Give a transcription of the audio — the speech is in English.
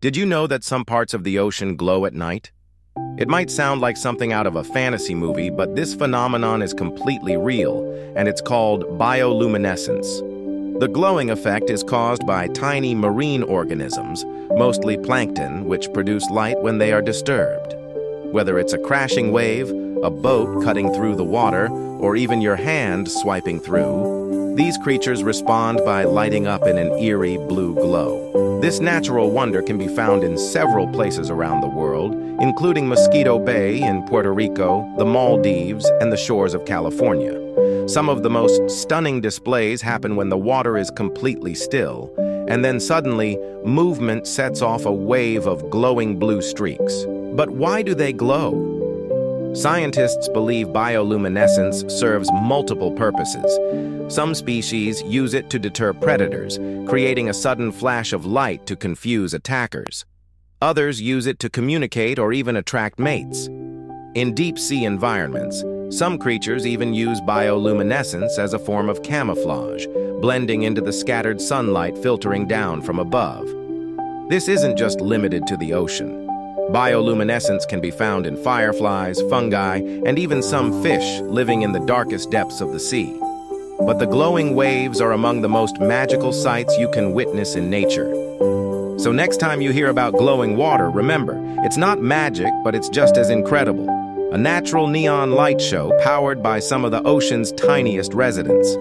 Did you know that some parts of the ocean glow at night? It might sound like something out of a fantasy movie, but this phenomenon is completely real, and it's called bioluminescence. The glowing effect is caused by tiny marine organisms, mostly plankton, which produce light when they are disturbed. Whether it's a crashing wave, a boat cutting through the water, or even your hand swiping through, these creatures respond by lighting up in an eerie blue glow. This natural wonder can be found in several places around the world, including Mosquito Bay in Puerto Rico, the Maldives, and the shores of California. Some of the most stunning displays happen when the water is completely still, and then suddenly, movement sets off a wave of glowing blue streaks. But why do they glow? Scientists believe bioluminescence serves multiple purposes. Some species use it to deter predators, creating a sudden flash of light to confuse attackers. Others use it to communicate or even attract mates. In deep-sea environments, some creatures even use bioluminescence as a form of camouflage, blending into the scattered sunlight filtering down from above. This isn't just limited to the ocean. Bioluminescence can be found in fireflies, fungi, and even some fish living in the darkest depths of the sea. But the glowing waves are among the most magical sights you can witness in nature. So next time you hear about glowing water, remember, it's not magic, but it's just as incredible. A natural neon light show powered by some of the ocean's tiniest residents.